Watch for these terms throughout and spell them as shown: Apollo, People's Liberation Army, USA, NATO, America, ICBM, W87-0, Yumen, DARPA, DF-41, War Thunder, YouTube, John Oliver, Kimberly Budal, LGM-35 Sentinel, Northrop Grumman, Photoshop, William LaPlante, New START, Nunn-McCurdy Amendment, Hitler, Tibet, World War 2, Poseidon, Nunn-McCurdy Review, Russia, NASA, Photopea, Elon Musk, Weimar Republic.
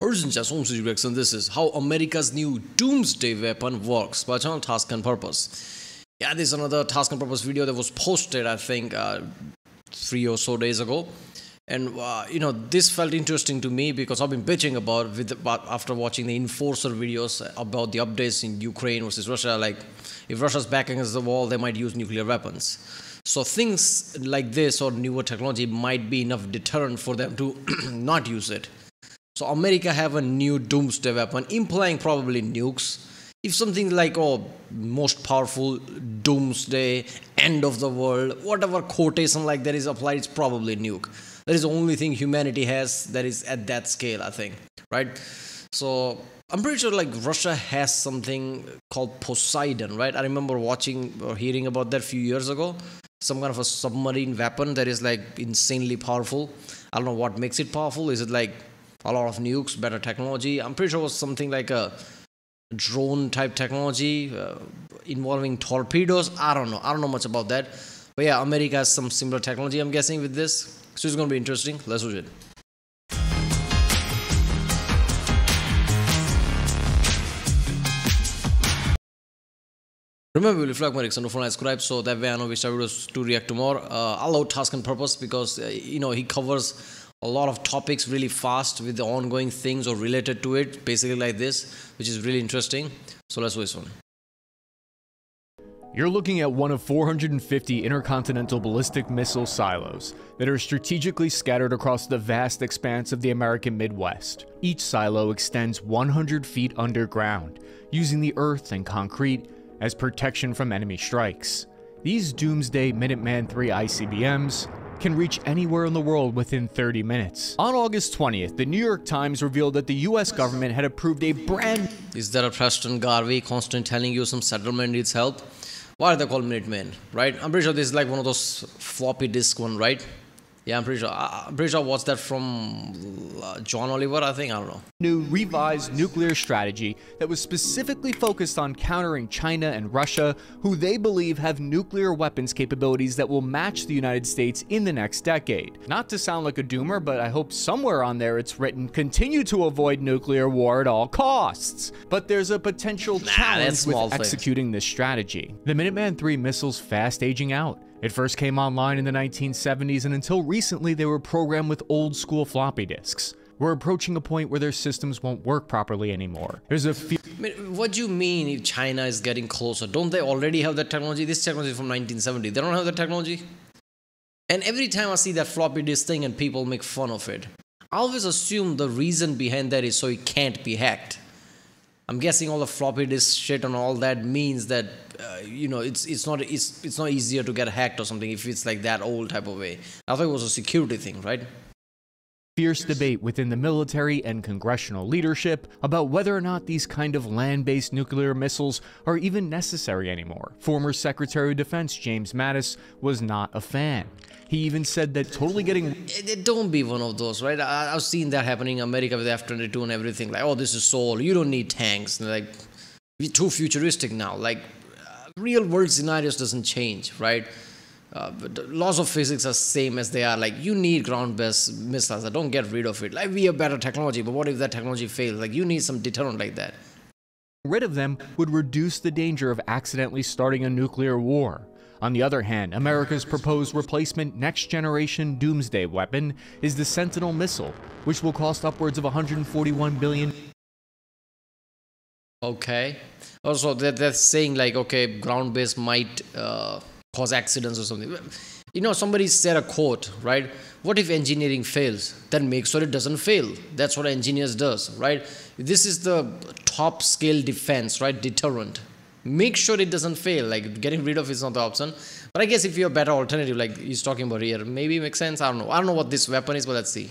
Urgent Home Direction, this is how America's new doomsday weapon works by John Task and Purpose. Yeah, this is another Task and Purpose video that was posted, I think, 3 or so days ago. And, you know, this felt interesting to me because I've been bitching about, after watching the Enforcer videos about the updates in Ukraine versus Russia, like, if Russia's back against the wall, they might use nuclear weapons. So things like this or newer technology might be enough deterrent for them to not use it. So America have a new doomsday weapon, implying probably nukes. If something like, oh, most powerful doomsday, end of the world, whatever quotation like that is applied, it's probably nuke. That is the only thing humanity has that is at that scale, I think, right? So I'm pretty sure like Russia has something called Poseidon, right? I remember watching or hearing about that a few years ago. Some kind of a submarine weapon that is like insanely powerful. I don't know what makes it powerful. Is it like a lot of nukes, better technology? I'm pretty sure it was something like a drone type technology involving torpedoes. I don't know much about that. But yeah, America has some similar technology, I'm guessing, with this. So it's going to be interesting. Let's do it. Remember, we'll flag my reaction to subscribe so that way I know which videos to react to more. I'll allow Task and Purpose because, you know, he covers a lot of topics really fast with the ongoing things or related to it, basically like this, which is really interesting. So let's do this one. You're looking at one of 450 intercontinental ballistic missile silos that are strategically scattered across the vast expanse of the American Midwest. Each silo extends 100 feet underground, using the earth and concrete as protection from enemy strikes. These doomsday Minuteman III ICBMs can reach anywhere in the world within 30 minutes. On August 20th, the New York Times revealed that the US government had approved a brand— Is that a Preston Garvey constant telling you some settlement needs help? Why are they called Minutemen, right? I'm pretty sure this is like one of those floppy disk one, right? Yeah, I'm pretty sure I watched that from John Oliver, I think, I don't know. New revised nuclear strategy that was specifically focused on countering China and Russia, who they believe have nuclear weapons capabilities that will match the United States in the next decade. Not to sound like a doomer, but I hope somewhere on there it's written, continue to avoid nuclear war at all costs. But there's a potential challenge with executing this strategy. The Minuteman III missile's fast aging out. It first came online in the 1970s, and until recently they were programmed with old-school floppy disks. We're approaching a point where their systems won't work properly anymore. There's a few— I mean, what do you mean if China is getting closer? Don't they already have that technology? This technology is from 1970. They don't have the technology? And every time I see that floppy disk thing and people make fun of it, I always assume the reason behind that is so it can't be hacked. I'm guessing all the floppy disk shit and all that means that you know it's not easier to get hacked or something if it's like that old type of way. I thought it was a security thing, right? Fierce debate within the military and congressional leadership about whether or not these kind of land-based nuclear missiles are even necessary anymore. Former Secretary of Defense James Mattis was not a fan. He even said that totally getting— Don't be one of those, right? I've seen that happening in America with the F-22 and everything. Like, oh, this is so old. You don't need tanks. Like, we're too futuristic now. Like, real-world scenarios doesn't change, right? But the laws of physics are same as they are. Like, you need ground-based missiles. I don't get rid of it. Like, we have better technology, but what if that technology fails? Like, you need some deterrent like that. Rid of them would reduce the danger of accidentally starting a nuclear war. On the other hand, America's proposed replacement next-generation doomsday weapon is the Sentinel missile, which will cost upwards of $141 billion. Okay. Also, they're saying, like, okay, ground-based might cause accidents or something. You know, somebody said a quote, right? What if engineering fails? Then make sure it doesn't fail. That's what engineers does, right? This is the top-scale defense, right? Deterrent. Make sure it doesn't fail. Like, getting rid of is not the option. But I guess if you have a better alternative, like he's talking about here, maybe it makes sense. I don't know what this weapon is, but let's see.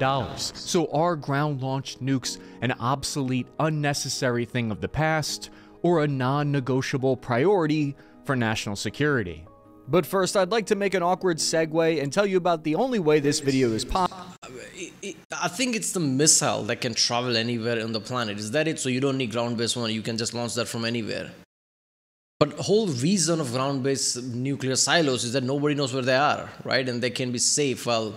So are ground-launched nukes an obsolete, unnecessary thing of the past, or a non-negotiable priority for national security? But first, I'd like to make an awkward segue and tell you about the only way this video is possible. I think it's the missile that can travel anywhere on the planet. Is that it? So you don't need ground-based one. You can just launch that from anywhere. But the whole reason of ground-based nuclear silos is that nobody knows where they are, right? And they can be safe while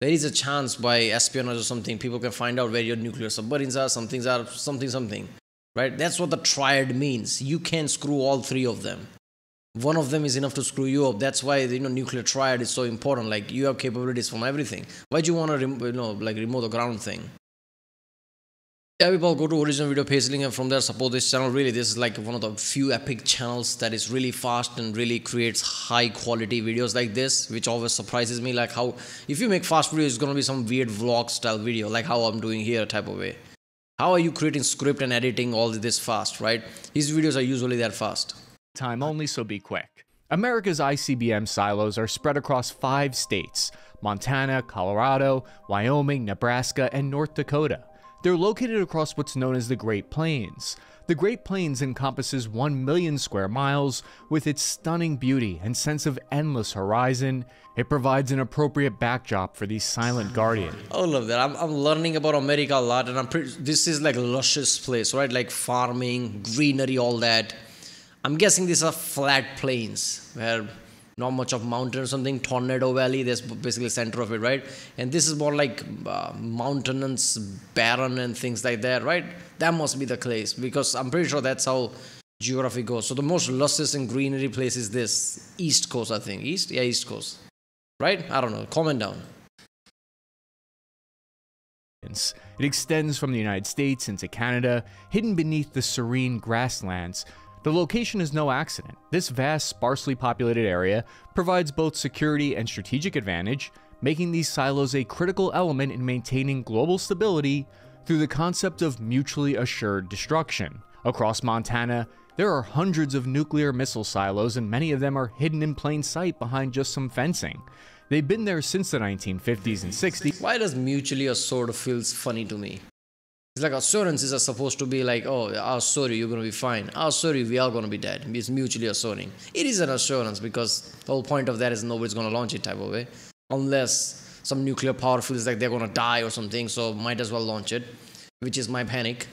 there is a chance by espionage or something, people can find out where your nuclear submarines are, some things are, something, right? That's what the triad means. You can screw all three of them. One of them is enough to screw you up. That's why, you know, nuclear triad is so important. Like, you have capabilities from everything. Why do you want to, you know, like, remove the ground thing? Yeah, people, go to original video page link and from there support this channel. Really, this is like one of the few epic channels that is really fast and really creates high quality videos like this, which always surprises me. Like, how if you make fast videos, it's gonna be some weird vlog style video, like how I'm doing here type of way. How are you creating script and editing all this fast, right? These videos are usually that fast. Time only, so be quick. America's ICBM silos are spread across 5 states: Montana, Colorado, Wyoming, Nebraska, and North Dakota. They're located across what's known as the Great Plains. The Great Plains encompasses 1 million square miles. With its stunning beauty and sense of endless horizon, it provides an appropriate backdrop for these silent guardians. I love that. I'm learning about America a lot, and this is like a luscious place, right? Like farming, greenery, all that. I'm guessing these are flat plains where not much of mountain or something. Tornado Valley, that's basically the center of it, right? And this is more like mountainous, barren and things like that, right? That must be the place, because I'm pretty sure that's how geography goes. So the most luscious and greenery place is this East Coast, I think. East? Yeah, East Coast. Right? I don't know. Comment down. It extends from the United States into Canada, hidden beneath the serene grasslands. The location is no accident. This vast, sparsely populated area provides both security and strategic advantage, making these silos a critical element in maintaining global stability through the concept of mutually assured destruction. Across Montana, there are hundreds of nuclear missile silos, and many of them are hidden in plain sight behind just some fencing. They've been there since the 1950s and 60s. Why does mutually assured feels funny to me? It's like assurances are supposed to be like, oh, I'm sorry, you're going to be fine. I'm sorry, we are going to be dead. It's mutually assuring. It is an assurance, because the whole point of that is nobody's going to launch it type of way. Unless some nuclear power feels like they're going to die or something, so might as well launch it, which is my panic.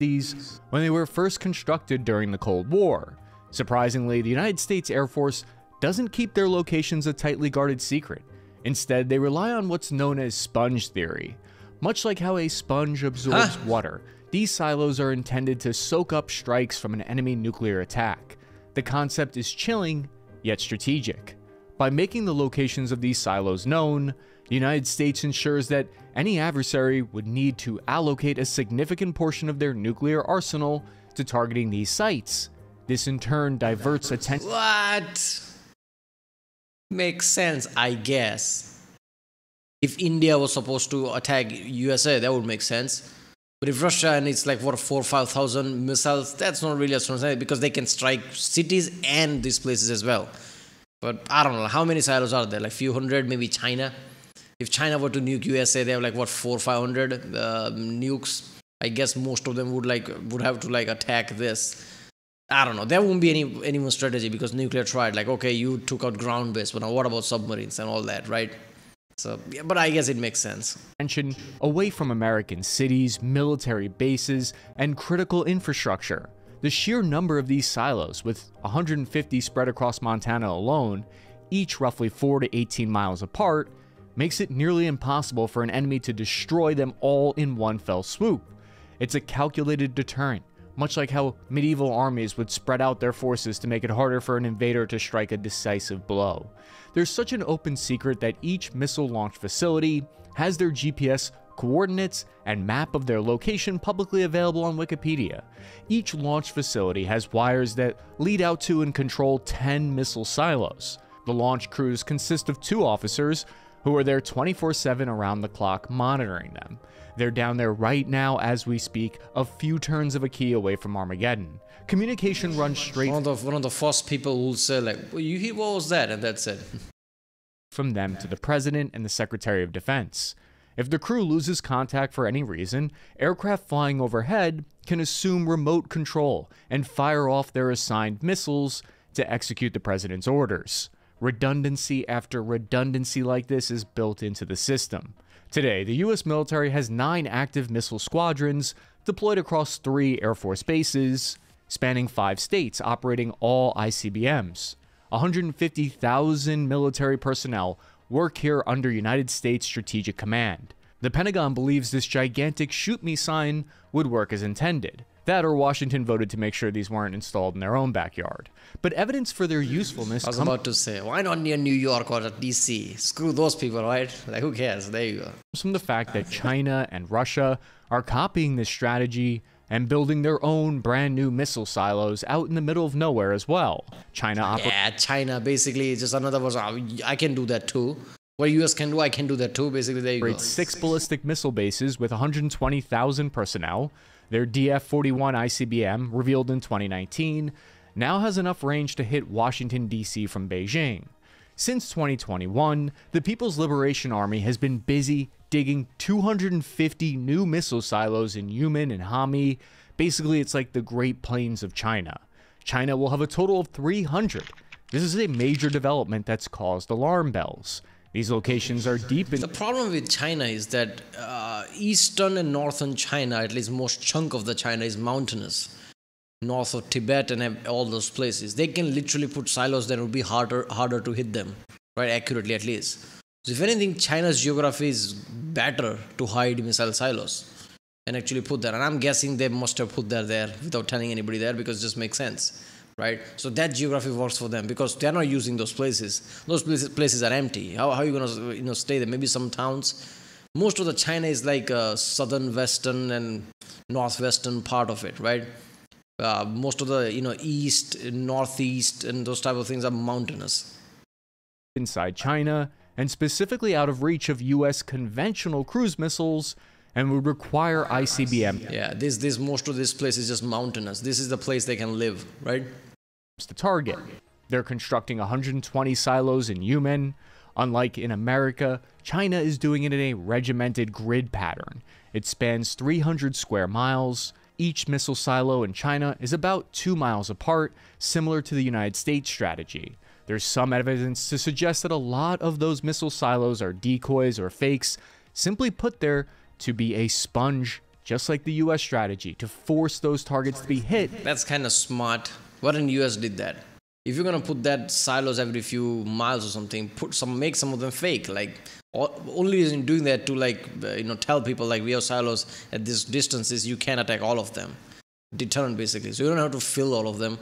These, when they were first constructed during the Cold War. Surprisingly, the United States Air Force doesn't keep their locations a tightly guarded secret. Instead, they rely on what's known as sponge theory. Much like how a sponge absorbs water, these silos are intended to soak up strikes from an enemy nuclear attack. The concept is chilling, yet strategic. By making the locations of these silos known, the United States ensures that any adversary would need to allocate a significant portion of their nuclear arsenal to targeting these sites. This in turn diverts attention. What? Makes sense, I guess. If India was supposed to attack USA, that would make sense. But if Russia and it's like, what, 4,000 or 5,000 missiles, that's not really astronomical, because they can strike cities and these places as well. But I don't know, how many silos are there? Like few hundred, maybe China. If China were to nuke USA, they have like, what, 400 or 500 nukes. I guess most of them would have to like attack this. I don't know. There won't be any more strategy, because nuclear tried like, okay, you took out ground base, but now what about submarines and all that, right? So, yeah, but I guess it makes sense. Attention away from American cities, military bases, and critical infrastructure. The sheer number of these silos, with 150 spread across Montana alone, each roughly 4 to 18 miles apart, makes it nearly impossible for an enemy to destroy them all in one fell swoop. It's a calculated deterrent, much like how medieval armies would spread out their forces to make it harder for an invader to strike a decisive blow. There's such an open secret that each missile launch facility has their GPS coordinates and map of their location publicly available on Wikipedia. Each launch facility has wires that lead out to and control 10 missile silos. The launch crews consist of 2 officers who are there 24/7 around the clock monitoring them. They're down there right now as we speak, a few turns of a key away from Armageddon. Communication runs straight. One of the first people will say like, well, you hear what was that? And that's it. From them to the President and the Secretary of Defense. If the crew loses contact for any reason, aircraft flying overhead can assume remote control and fire off their assigned missiles to execute the President's orders. Redundancy after redundancy like this is built into the system. Today, the U.S. military has 9 active missile squadrons deployed across 3 Air Force bases, spanning 5 states, operating all ICBMs. 150,000 military personnel work here under United States Strategic Command. The Pentagon believes this gigantic shoot me sign would work as intended. That or Washington voted to make sure these weren't installed in their own backyard. But evidence for their usefulness... I was about to say, why not near New York or DC? Screw those people, right? Like, who cares? There you go. ...from the fact that China and Russia are copying this strategy and building their own brand new missile silos out in the middle of nowhere as well. China... Yeah, China basically is just another version. I can do that too. What the US can do, I can do that too. Basically, there you go. Six ballistic missile bases with 120,000 personnel. Their DF-41 ICBM, revealed in 2019, now has enough range to hit Washington, D.C. from Beijing. Since 2021, the People's Liberation Army has been busy digging 250 new missile silos in Yumen and Hami. Basically, it's like the Great Plains of China. China will have a total of 300. This is a major development that's caused alarm bells. These locations are deep in... The problem with China is that eastern and northern China, at least most chunk of the China, is mountainous. North of Tibet and all those places. They can literally put silos that would be harder to hit them, right? Accurately, at least. So if anything, China's geography is better to hide missile silos and actually put there. And I'm guessing they must have put that there without telling anybody there because it just makes sense, right? So that geography works for them because they're not using those places. Those places are empty. How are you going to stay there? Maybe some towns. Most of the China is like southern, western and northwestern part of it, right? Most of the, east, northeast and those type of things are mountainous. Inside China and specifically out of reach of U.S. conventional cruise missiles, and would require ICBM. Yeah, this most of this place is just mountainous. This is the place they can live, right? It's the target. They're constructing 120 silos in Yumen. Unlike in America, China is doing it in a regimented grid pattern. It spans 300 square miles. Each missile silo in China is about 2 miles apart, similar to the United States strategy. There's some evidence to suggest that a lot of those missile silos are decoys or fakes, simply put there to be a sponge, just like the U.S. strategy, to force those targets to be hit. That's kind of smart. Why didn't the U.S. did that? If you're going to put that silos every few miles or something, make some of them fake. Like, only reason doing that to, like, tell people, like, we have silos at this distance is you can attack all of them. Deterrent, basically. So you don't have to fill all of them.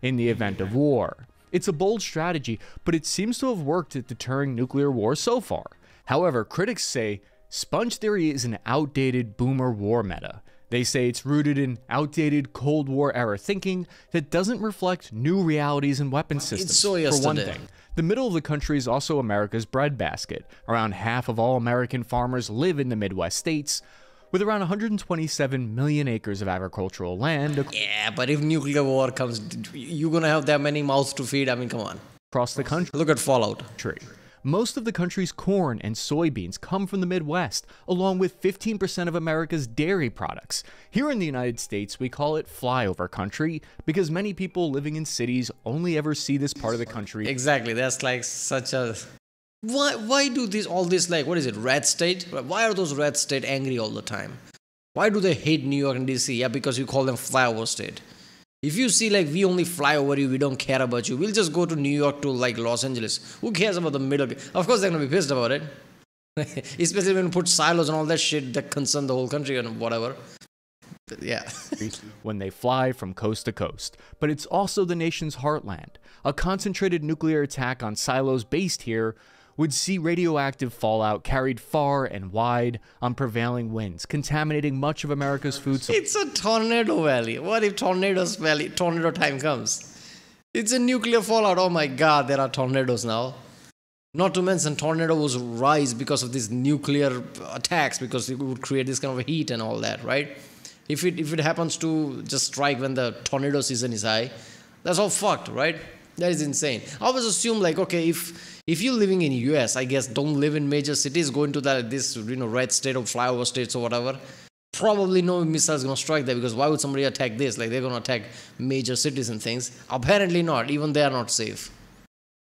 In the event of war. It's a bold strategy, but it seems to have worked at deterring nuclear war so far. However, critics say sponge theory is an outdated boomer war meta. They say it's rooted in outdated Cold War era thinking that doesn't reflect new realities and weapon systems. It's so yesterday. For one thing, the middle of the country is also America's breadbasket. Around half of all American farmers live in the Midwest states, with around 127 million acres of agricultural land. Yeah, but if nuclear war comes, you're gonna have that many mouths to feed. I mean, come on. Across the country. Look at fallout. Tree. Most of the country's corn and soybeans come from the Midwest, along with 15% of America's dairy products. Here in the United States, we call it flyover country because many people living in cities only ever see this part of the country. Exactly. That's like such a... Why do these, all this, like, what is it, red state? Why are those red state angry all the time? Why do they hate New York and D.C.? Yeah, because you call them flyover state. If you see, like, we only fly over you, we don't care about you, we'll just go to New York to, like, Los Angeles. Who cares about the middle? Of course, they're going to be pissed about it. Especially when you put silos and all that shit that concern the whole country and whatever. But yeah. When they fly from coast to coast. But it's also the nation's heartland. A concentrated nuclear attack on silos based here would see radioactive fallout carried far and wide on prevailing winds, contaminating much of America's food supply. It's a tornado valley. What if tornado time comes? It's a nuclear fallout. Oh my God, there are tornadoes now. Not to mention tornadoes rise because of these nuclear attacks, because it would create this kind of heat and all that, right? If it happens to just strike when the tornado season is high, that's all fucked, right? That is insane. I always assume, like, okay, if you're living in US, I guess don't live in major cities, go into that red state or flyover states or whatever. Probably no missiles gonna strike there because why would somebody attack this? Like, they're gonna attack major cities and things. Apparently not. Even they are not safe.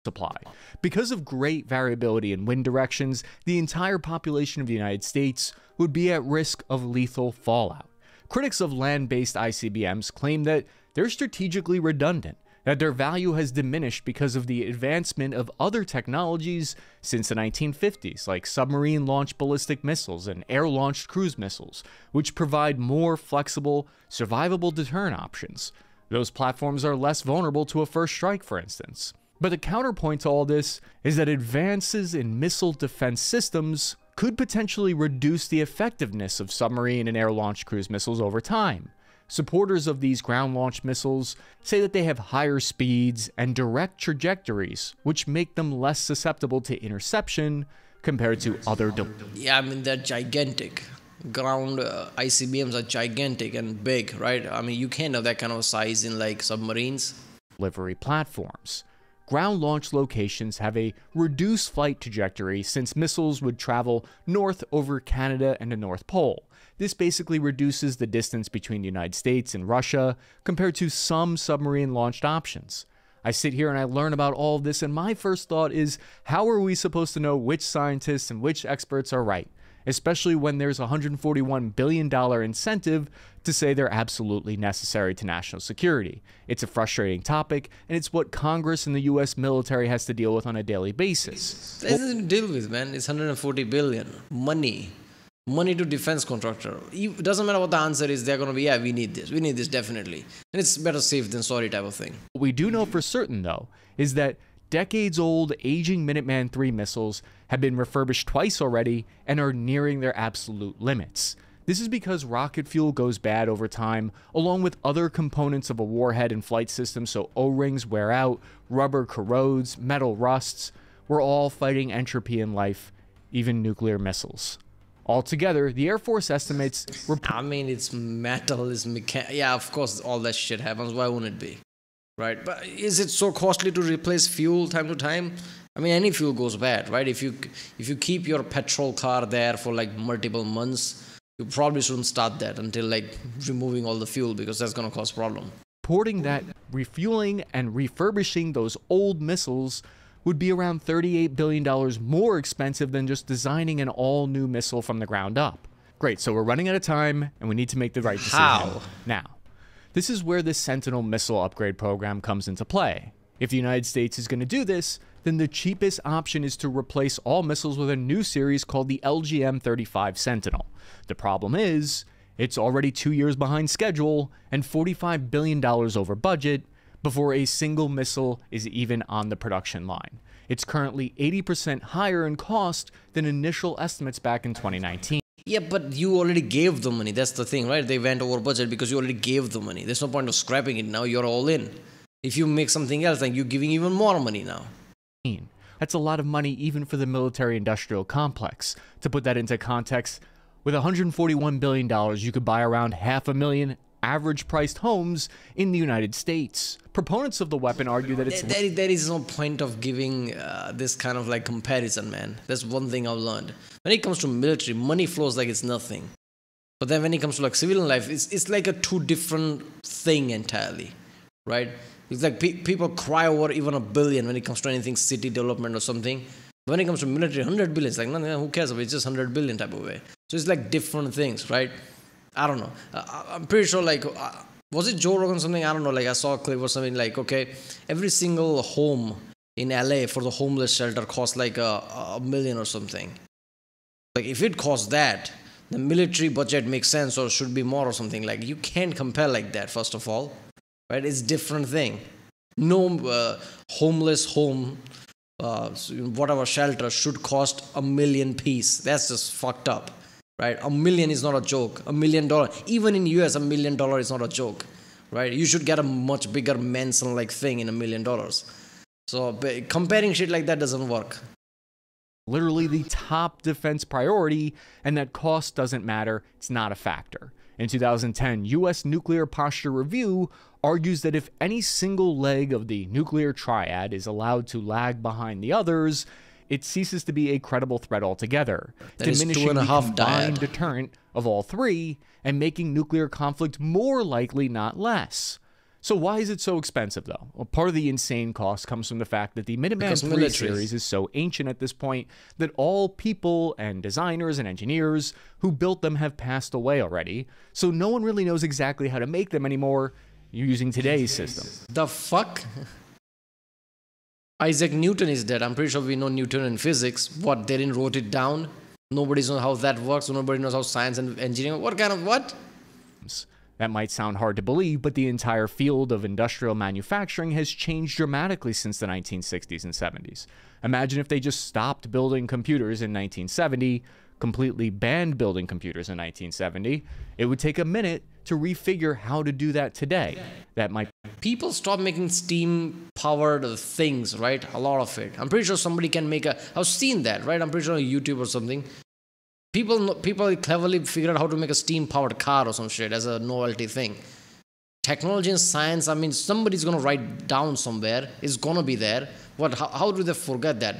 Supply. Because of great variability in wind directions, the entire population of the United States would be at risk of lethal fallout. Critics of land-based ICBMs claim that they're strategically redundant. that their value has diminished because of the advancement of other technologies since the 1950s, like submarine-launched ballistic missiles and air-launched cruise missiles, which provide more flexible, survivable deterrent options. Those platforms are less vulnerable to a first strike, for instance. But the counterpoint to all this is that advances in missile defense systems could potentially reduce the effectiveness of submarine and air-launched cruise missiles over time. Supporters of these ground-launched missiles say that they have higher speeds and direct trajectories, which make them less susceptible to interception compared to other... Yeah, I mean, they're gigantic. Ground ICBMs are gigantic and big, right? I mean, you can't have that kind of size in, like, submarines. ...delivery platforms. Ground launch locations have a reduced flight trajectory since missiles would travel north over Canada and the North Pole. This basically reduces the distance between the United States and Russia compared to some submarine-launched options. I sit here and I learn about all this, and my first thought is, how are we supposed to know which scientists and which experts are right, especially when there's a $141 billion incentive to say they're absolutely necessary to national security? It's a frustrating topic, and it's what Congress and the U.S. military has to deal with on a daily basis. This isn't deal with, man. It's $140 billion. Money. Money to defense contractor. It doesn't matter what the answer is, they're going to be, yeah, we need this, definitely. And it's better safe than sorry type of thing. What we do know for certain, though, is that decades-old, aging Minuteman III missiles have been refurbished twice already and are nearing their absolute limits. This is because rocket fuel goes bad over time, along with other components of a warhead and flight system, so O-rings wear out, rubber corrodes, metal rusts. We're all fighting entropy in life, even nuclear missiles. Altogether, the Air Force estimates... I mean, it's metal, it's mechanical. Yeah, of course, all that shit happens. Why wouldn't it be? Right? But is it so costly to replace fuel time to time? I mean, any fuel goes bad, right? If you keep your petrol car there for, like, multiple months, you probably shouldn't start that until, like, removing all the fuel, because that's going to cause problem. Reporting that refueling and refurbishing those old missiles would be around $38 billion more expensive than just designing an all-new missile from the ground up. Great, so we're running out of time, and we need to make the right decision. How? Now, this is where the Sentinel missile upgrade program comes into play. If the United States is going to do this, then the cheapest option is to replace all missiles with a new series called the LGM-35 Sentinel. The problem is, it's already 2 years behind schedule and $45 billion over budget, before a single missile is even on the production line. It's currently 80% higher in cost than initial estimates back in 2019. Yeah, but you already gave the money. That's the thing, right? They went over budget because you already gave the money. There's no point of scrapping it now. You're all in. If you make something else, then you're giving even more money now. That's a lot of money even for the military-industrial complex. To put that into context, with $141 billion, you could buy around 500,000 average-priced homes in the United States. Proponents of the weapon argue that it's... There is no point of giving this kind of, like, comparison, man. That's one thing I've learned. When it comes to military, money flows like it's nothing. But then when it comes to, like, civilian life, it's like a two different thing entirely, right? It's like people cry over even $1 billion when it comes to anything, city development or something. When it comes to military, $100 billion, it's like, no, who cares? It's just $100 billion type of way. So it's like different things, right? I don't know. I'm pretty sure, like, was it Joe Rogan or something? I don't know. Like, I saw a clip or something, like, okay, every single home in LA for the homeless shelter costs like $1 million or something. Like, if it costs that, the military budget makes sense or should be more or something. Like, you can't compare like that, first of all. Right? It's a different thing. No homeless home, whatever shelter should cost $1 million apiece. That's just fucked up. Right? $1 million is not a joke. $1 million. Even in US, $1 million is not a joke. Right? You should get a much bigger Manson-like thing in $1 million. So comparing shit like that doesn't work. Literally the top defense priority, and that cost doesn't matter. It's not a factor. In 2010, U.S. Nuclear Posture Review argues that if any single leg of the nuclear triad is allowed to lag behind the others, it ceases to be a credible threat altogether, diminishing the combined deterrent of all three and making nuclear conflict more likely, not less. So why is it so expensive, though? Well, part of the insane cost comes from the fact that the Minuteman III series is so ancient at this point that all people and designers and engineers who built them have passed away already, so no one really knows exactly how to make them anymore. You're using today's system. The fuck? Isaac Newton is dead. I'm pretty sure we know Newtonian physics. What, they didn't wrote it down? Nobody knows how that works. Nobody knows how science and engineering, what kind of what? That might sound hard to believe, but the entire field of industrial manufacturing has changed dramatically since the 1960s and 70s. Imagine if they just stopped building computers in 1970, completely banned building computers in 1970. It would take a minute to refigure how to do that today. That might... People stop making steam-powered things, right? A lot of it. I'm pretty sure somebody can make a... I've seen that, right? I'm pretty sure on YouTube or something. People cleverly figured out how to make a steam-powered car or some shit as a novelty thing. Technology and science, I mean, somebody's going to write down somewhere. It's going to be there. What? How do they forget that?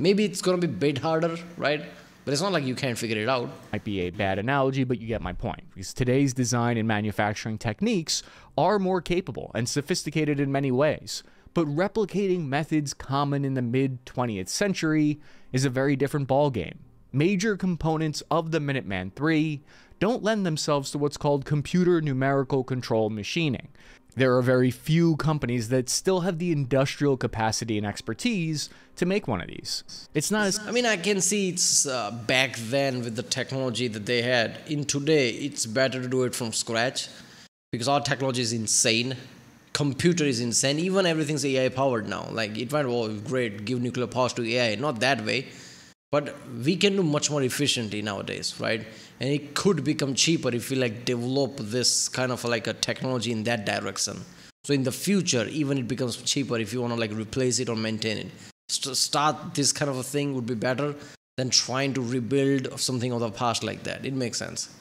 Maybe it's going to be a bit harder, right? But it's not like you can't figure it out. Might be a bad analogy, but you get my point. Because today's design and manufacturing techniques are more capable and sophisticated in many ways. But replicating methods common in the mid-20th century is a very different ballgame. Major components of the Minuteman III don't lend themselves to what's called computer numerical control machining. There are very few companies that still have the industrial capacity and expertise to make one of these. It's not as... I mean, I can see it's back then with the technology that they had. In today, it's better to do it from scratch because our technology is insane. Computer is insane. Even everything's AI powered now. Like, it might, oh, great, give nuclear power to AI. Not that way. But we can do much more efficiently nowadays, right? And it could become cheaper if we like develop this kind of like a technology in that direction. So in the future, even it becomes cheaper if you want to like replace it or maintain it. Start this kind of a thing would be better than trying to rebuild something of the past like that. It makes sense.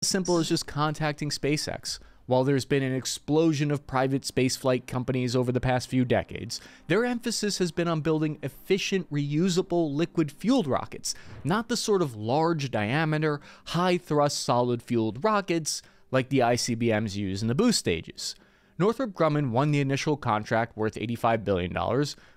As simple as just contacting SpaceX. While there's been an explosion of private spaceflight companies over the past few decades, their emphasis has been on building efficient, reusable, liquid-fueled rockets, not the sort of large-diameter, high-thrust, solid-fueled rockets like the ICBMs used in the boost stages. Northrop Grumman won the initial contract worth $85 billion.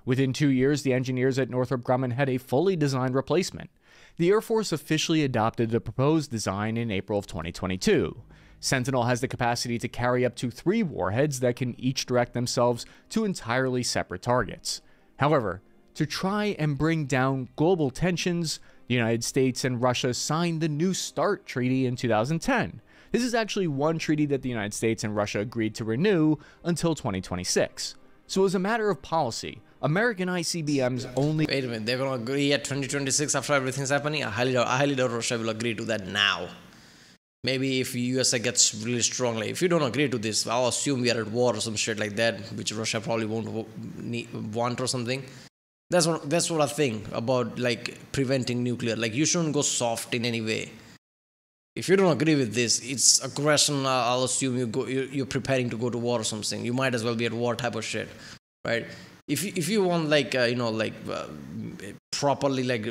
Within 2 years, the engineers at Northrop Grumman had a fully designed replacement. The Air Force officially adopted the proposed design in April of 2022. Sentinel has the capacity to carry up to 3 warheads that can each direct themselves to entirely separate targets. However, to try and bring down global tensions, the United States and Russia signed the New START Treaty in 2010. This is actually one treaty that the United States and Russia agreed to renew until 2026. So as a matter of policy, American ICBMs only... Wait a minute, they're going to agree at 2026 after everything's happening? I highly doubt Russia will agree to that now. Maybe if USA gets really strongly, if you don't agree to this, I'll assume we are at war or some shit like that, which Russia probably won't want or something. That's what I think about like preventing nuclear. Like you shouldn't go soft in any way. If you don't agree with this, it's aggression. I'll assume you're preparing to go to war or something. You might as well be at war type of shit, right? If you want like you know like properly like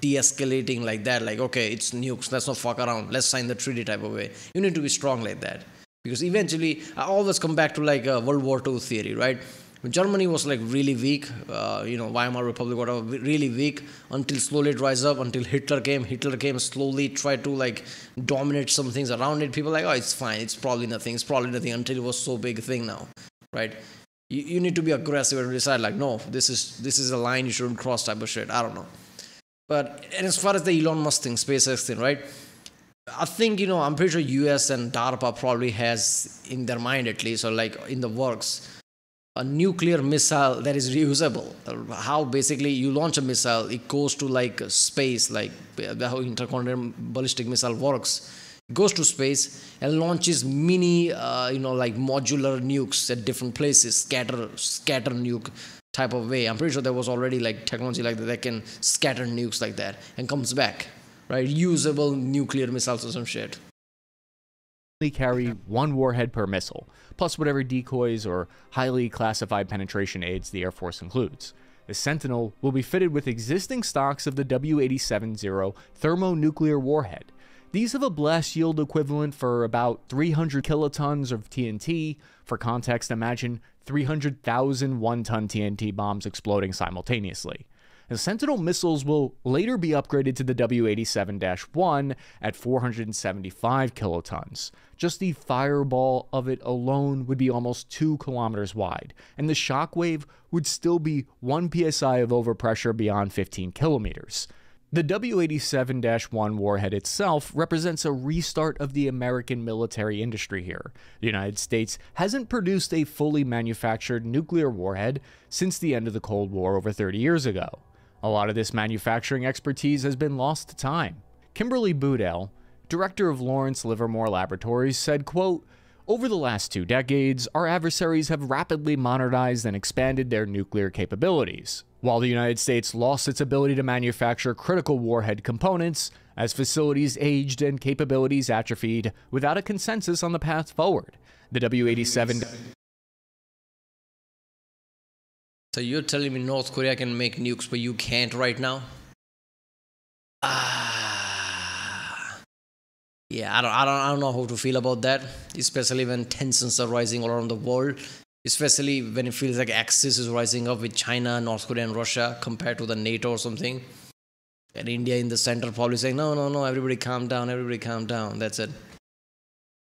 de-escalating like that, like okay, it's nukes, let's not fuck around, let's sign the treaty type of way. You need to be strong like that, because eventually I always come back to like World War II theory, right? When Germany was like really weak, you know, Weimar Republic, whatever, really weak until slowly it rise up, until Hitler came slowly, tried to like dominate some things around it. People like, oh, it's fine, it's probably nothing until it was so big a thing now, right? You need to be aggressive and decide like, no, this is a line you shouldn't cross type of shit. I don't know. But and as far as the Elon Musk thing, SpaceX thing, right? I think, you know, I'm pretty sure US and DARPA probably has in their mind at least, or like in the works, a nuclear missile that is reusable. How basically you launch a missile, it goes to like space, like how intercontinental ballistic missile works. Goes to space and launches mini, you know, like modular nukes at different places, scatter nuke type of way. I'm pretty sure there was already like technology like that can scatter nukes like that and comes back, right? Usable nuclear missiles or some shit. They carry 1 warhead per missile, plus whatever decoys or highly classified penetration aids the Air Force includes. The Sentinel will be fitted with existing stocks of the W87-0 thermonuclear warhead. These have a blast yield equivalent for about 300 kilotons of TNT. For context, imagine 300,000 1-ton TNT bombs exploding simultaneously. The Sentinel missiles will later be upgraded to the W87-1 at 475 kilotons. Just the fireball of it alone would be almost 2 kilometers wide, and the shockwave would still be 1 psi of overpressure beyond 15 kilometers. The W87-1 warhead itself represents a restart of the American military industry here. The United States hasn't produced a fully manufactured nuclear warhead since the end of the Cold War over 30 years ago. A lot of this manufacturing expertise has been lost to time. Kimberly Budal, director of Lawrence Livermore Laboratories, said, quote, "Over the last 2 decades, our adversaries have rapidly modernized and expanded their nuclear capabilities. While the United States lost its ability to manufacture critical warhead components, as facilities aged and capabilities atrophied without a consensus on the path forward, the W87... So you're telling me North Korea can make nukes, but you can't right now? Yeah, I don't know how to feel about that, especially when tensions are rising all around the world. Especially when it feels like axis is rising up with China, North Korea, and Russia compared to the NATO or something. And India in the center probably saying, no, no, no, everybody calm down, everybody calm down. That's it.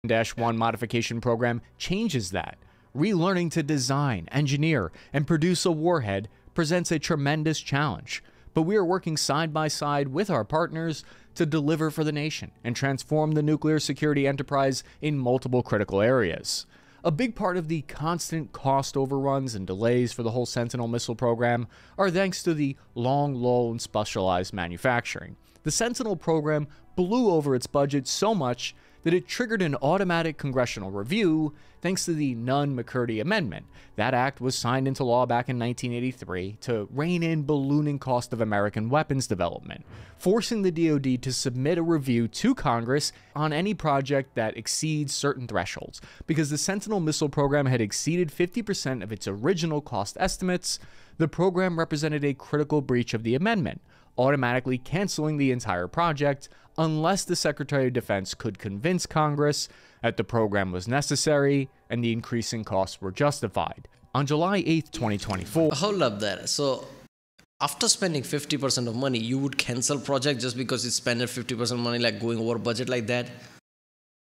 -1 modification program changes that. Relearning to design, engineer, and produce a warhead presents a tremendous challenge. But we are working side by side with our partners to deliver for the nation and transform the nuclear security enterprise in multiple critical areas. A big part of the constant cost overruns and delays for the whole Sentinel missile program are thanks to the long lull in specialized manufacturing. The Sentinel program blew over its budget so much that it triggered an automatic congressional review thanks to the Nunn-McCurdy Amendment. That act was signed into law back in 1983 to rein in ballooning cost of American weapons development, forcing the DoD to submit a review to Congress on any project that exceeds certain thresholds, because the Sentinel missile program had exceeded 50% of its original cost estimates. The program represented a critical breach of the amendment, automatically canceling the entire project unless the Secretary of Defense could convince Congress that the program was necessary and the increasing costs were justified. On July 8th, 2024... Hold up there. So, after spending 50% of money, you would cancel project just because it spent 50% money, like going over budget like that?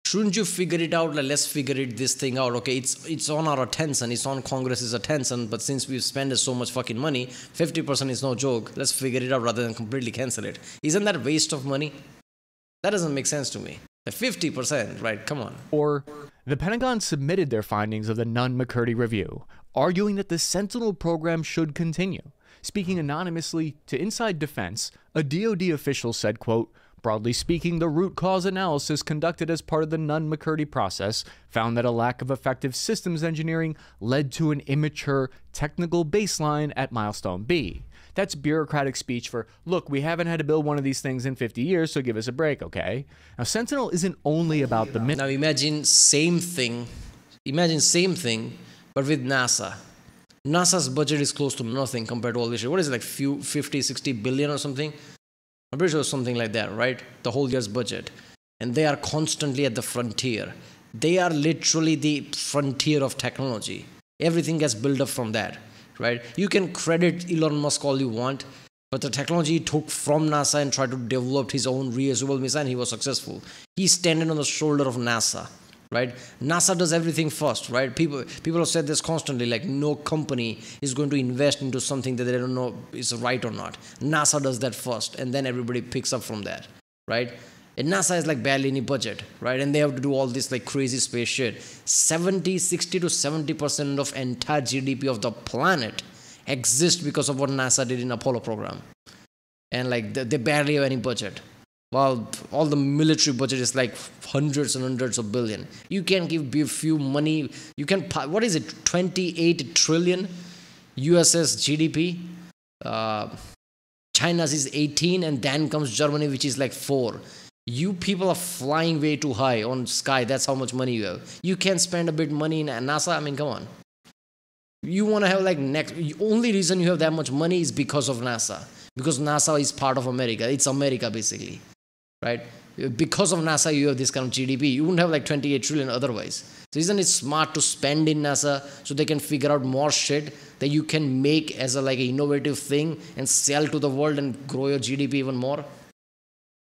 Shouldn't you figure it out? Like, let's figure this thing out. Okay, it's on our attention. It's on Congress's attention. But since we've spent so much fucking money, 50% is no joke. Let's figure it out rather than completely cancel it. Isn't that a waste of money? That doesn't make sense to me. 50%, right? Come on. Or the Pentagon submitted their findings of the Nunn-McCurdy Review, arguing that the Sentinel program should continue. Speaking anonymously to Inside Defense, a DoD official said, quote, "Broadly speaking, the root cause analysis conducted as part of the Nunn-McCurdy process found that a lack of effective systems engineering led to an immature technical baseline at milestone B." That's bureaucratic speech for, look, we haven't had to build one of these things in 50 years, so give us a break, okay? Now, Sentinel isn't only about the... Now, imagine same thing, but with NASA. NASA's budget is close to nothing compared to all this shit. What is it, like 50, 60 billion or something? I'm pretty sure something like that, right? The whole year's budget. And they are constantly at the frontier. They are literally the frontier of technology. Everything gets built up from that, right? You can credit Elon Musk all you want, but the technology he took from NASA and tried to develop his own reusable missile, and he was successful. He's standing on the shoulder of NASA, right? NASA does everything first, right? People have said this constantly, like no company is going to invest into something that they don't know is right or not. NASA does that first, and then everybody picks up from that, right? And NASA has like barely any budget, right? And they have to do all this like crazy space shit. 60 to 70% of entire GDP of the planet exists because of what NASA did in Apollo program. And like they barely have any budget. Well, all the military budget is like hundreds and hundreds of billion. You can give a few money. You can, what is it, 28 trillion US's GDP? China's is 18, and then comes Germany, which is like 4. You people are flying way too high on sky. That's how much money you have. You can spend a bit money in NASA. I mean, come on. You want to have like next. The only reason you have that much money is because of NASA. Because NASA is part of America. It's America, basically. Right? Because of NASA, you have this kind of GDP. You wouldn't have like 28 trillion otherwise. So isn't it smart to spend in NASA so they can figure out more shit that you can make as a like an innovative thing and sell to the world and grow your GDP even more?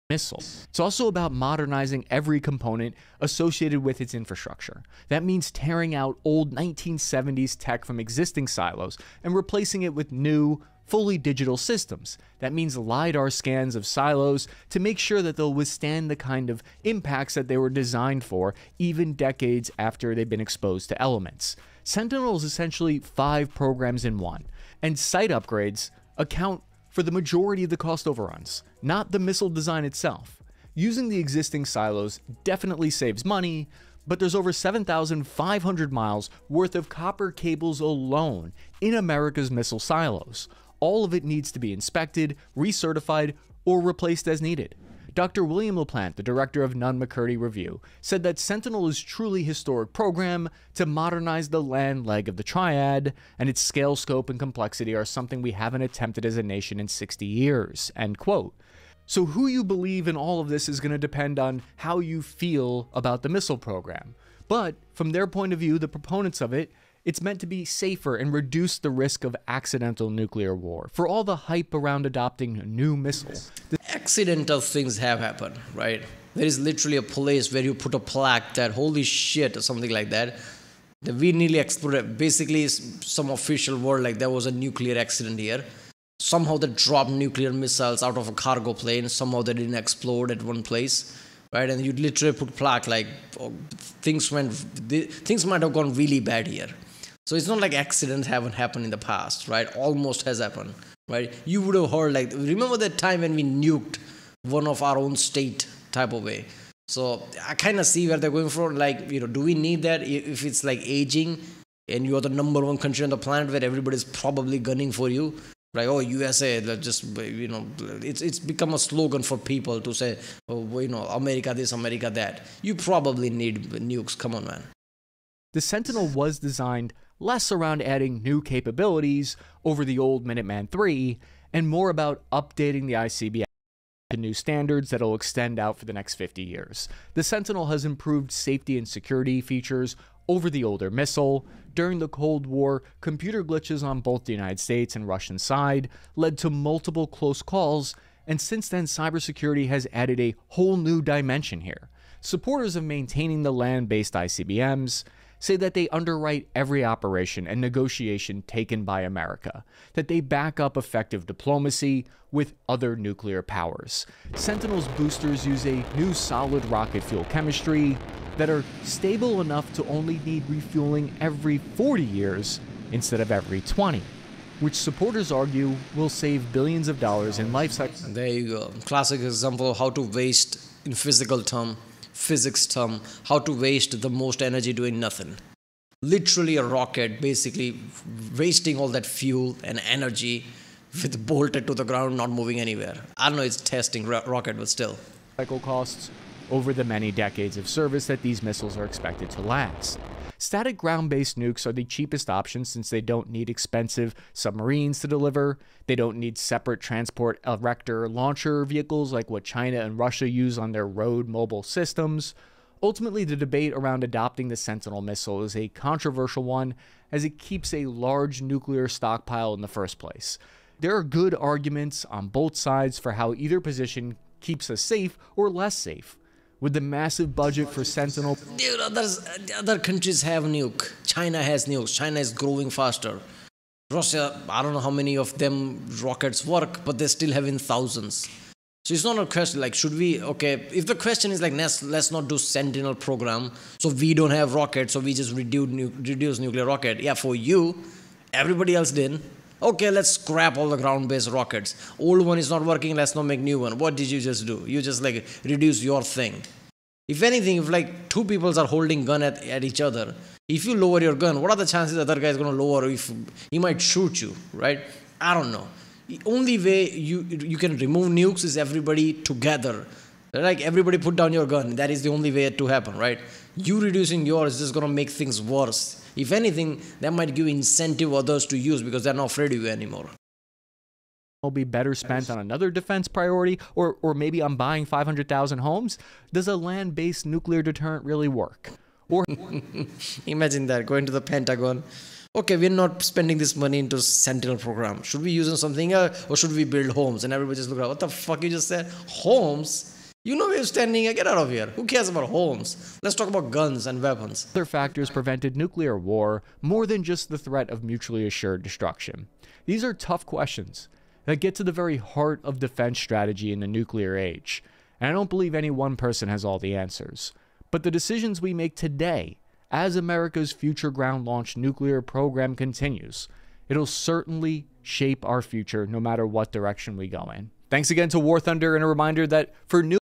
Missiles. It's also about modernizing every component associated with its infrastructure. That means tearing out old 1970s tech from existing silos and replacing it with new, fully digital systems. That means LiDAR scans of silos to make sure that they'll withstand the kind of impacts that they were designed for, even decades after they've been exposed to elements. Sentinel is essentially 5 programs in one, and site upgrades account for the majority of the cost overruns, not the missile design itself. Using the existing silos definitely saves money, but there's over 7,500 miles worth of copper cables alone in America's missile silos. All of it needs to be inspected, recertified, or replaced as needed. Dr. William LaPlante, the director of Nunn-McCurdy Review, said that Sentinel is truly a historic program to modernize the land leg of the triad, and its scale, scope, and complexity are something we haven't attempted as a nation in 60 years, end quote. So who you believe in all of this is going to depend on how you feel about the missile program. But from their point of view, the proponents of it, it's meant to be safer and reduce the risk of accidental nuclear war. For all the hype around adopting new missiles. Accidental things have happened, right? There is literally a place where you put a plaque that, holy shit, or something like that. That we nearly exploded. Basically, some official word like there was a nuclear accident here. Somehow they dropped nuclear missiles out of a cargo plane. Somehow they didn't explode at one place. Right? And you literally put plaque like, oh, things might have gone really bad here. So it's not like accidents haven't happened in the past, right? Almost has happened, right? You would have heard like, remember that time when we nuked one of our own state type of way. So I kind of see where they're going for, like, you know, do we need that if it's like aging and you're the #1 country on the planet where everybody's probably gunning for you? Like, oh, USA, just, you know, it's become a slogan for people to say, oh, you know, America this, America that. You probably need nukes. Come on, man. The Sentinel was designed less around adding new capabilities over the old Minuteman III, and more about updating the ICBM to new standards that'll extend out for the next 50 years. The Sentinel has improved safety and security features over the older missile. During the Cold War, computer glitches on both the United States and Russian side led to multiple close calls, and since then cybersecurity has added a whole new dimension here. Supporters of maintaining the land-based ICBMs say that they underwrite every operation and negotiation taken by America, that they back up effective diplomacy with other nuclear powers. Sentinel's boosters use a new solid rocket fuel chemistry that are stable enough to only need refueling every 40 years instead of every 20, which supporters argue will save billions of dollars in life cycle. There you go. Classic example of how to waste in physics term, how to waste the most energy doing nothing. Literally a rocket basically wasting all that fuel and energy with bolted to the ground, not moving anywhere. I don't know, it's testing rocket, but still. Cycle costs over the many decades of service that these missiles are expected to last. Static ground-based nukes are the cheapest option since they don't need expensive submarines to deliver. They don't need separate transport erector launcher vehicles like what China and Russia use on their road mobile systems. Ultimately, the debate around adopting the Sentinel missile is a controversial one, as it keeps a large nuclear stockpile in the first place. There are good arguments on both sides for how either position keeps us safe or less safe. With the massive budget for Sentinel. Dude, other countries have nuke. China has nukes. China is growing faster. Russia, I don't know how many of them rockets work, but they're still having thousands. So it's not a question like, should we, okay, if the question is like, let's not do Sentinel program, so we don't have rockets, so we just reduce nuclear rocket. Yeah, for you, everybody else didn't. Okay, let's scrap all the ground-based rockets. Old one is not working, let's not make new one. What did you just do? You just like reduce your thing. If anything, if like two people are holding gun at each other, if you lower your gun, what are the chances the other guy is going to lower? If he might shoot you, right? I don't know. The only way you can remove nukes is everybody together. Like everybody put down your gun. That is the only way to happen, right? You reducing yours is just going to make things worse. If anything, that might give incentive others to use because they're not afraid of you anymore. Will be better spent on another defense priority or maybe on buying 500,000 homes? Does a land-based nuclear deterrent really work? Or imagine that, going to the Pentagon. okay, we're not spending this money into Sentinel program. Should we use something else, or should we build homes? And everybody just look at, what the fuck you just said? Homes? You know we're standing here, get out of here. Who cares about homes? Let's talk about guns and weapons. Other factors prevented nuclear war more than just the threat of mutually assured destruction. These are tough questions that get to the very heart of defense strategy in the nuclear age. And I don't believe any one person has all the answers. But the decisions we make today, as America's future ground-launched nuclear program continues, it'll certainly shape our future no matter what direction we go in. Thanks again to War Thunder, and a reminder that for new...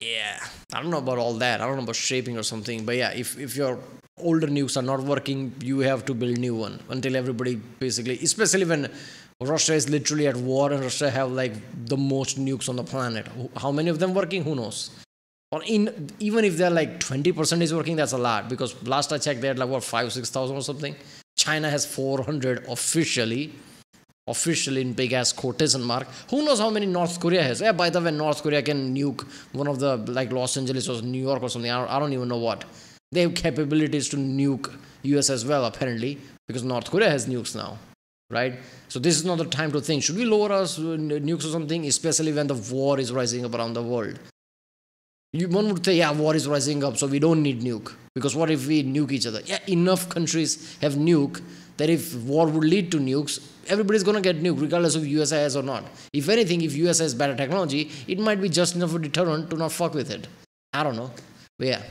Yeah, I don't know about all that. I don't know about shaping or something, but yeah, if your older nukes are not working, you have to build new one until everybody basically, especially when Russia is literally at war and Russia have like the most nukes on the planet. How many of them working? Who knows? Or even if they're like 20% is working, that's a lot, because last I checked they had like what, 5,000 or 6,000 or something. China has 400 officially in big ass quotation mark. Who knows how many North Korea has? Yeah, by the way, North Korea can nuke one of the like Los Angeles or New York or something. I don't even know what. They have capabilities to nuke US as well apparently, because North Korea has nukes now, right? So this is not the time to think, should we lower our nukes or something, especially when the war is rising up around the world. One would say, yeah, war is rising up, so we don't need nuke. Because what if we nuke each other? Yeah, enough countries have nuke that if war would lead to nukes, everybody's going to get nuked, regardless of USA has or not. If anything, if USA has better technology, it might be just enough of a deterrent to not fuck with it. I don't know. But yeah.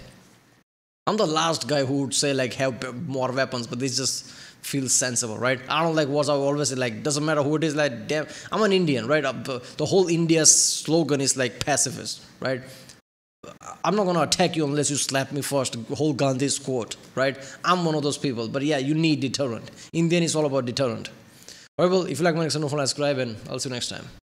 I'm the last guy who would say, like, have more weapons, but this just feels sensible, right? I don't like wars. I always say, like, doesn't matter who it is, like, damn. I'm an Indian, right? The whole India slogan is, like, pacifist, right? I'm not going to attack you unless you slap me first. Whole Gandhi's quote, right? I'm one of those people. But yeah, you need deterrent. Indian is all about deterrent. All right, well, if you like my next one, subscribe, and I'll see you next time.